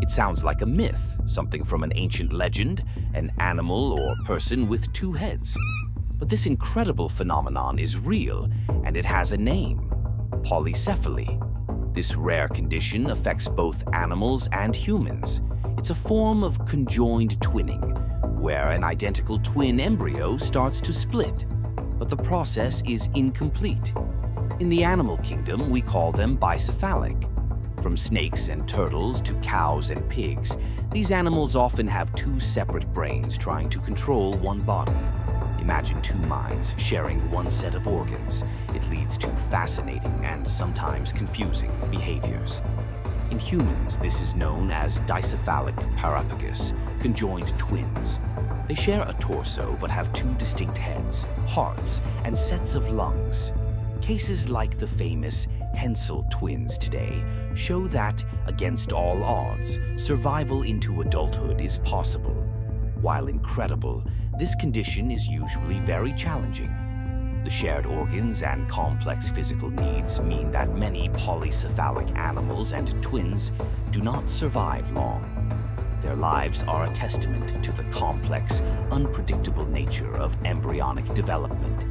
It sounds like a myth, something from an ancient legend, an animal or person with two heads. But this incredible phenomenon is real, and it has a name: polycephaly. This rare condition affects both animals and humans. It's a form of conjoined twinning, where an identical twin embryo starts to split, but the process is incomplete. In the animal kingdom, we call them bicephalic. From snakes and turtles to cows and pigs, these animals often have two separate brains trying to control one body. Imagine two minds sharing one set of organs. It leads to fascinating and sometimes confusing behaviors. In humans, this is known as dicephalic parapagus, conjoined twins. They share a torso but have two distinct heads, hearts, and sets of lungs. Cases like the famous Hensel twins today show that, against all odds, survival into adulthood is possible. While incredible, this condition is usually very challenging. The shared organs and complex physical needs mean that many polycephalic animals and twins do not survive long. Their lives are a testament to the complex, unpredictable nature of embryonic development.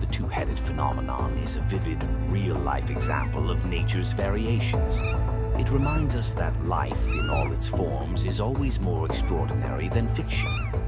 The two-headed phenomenon is a vivid, real-life example of nature's variations. It reminds us that life, in all its forms, is always more extraordinary than fiction.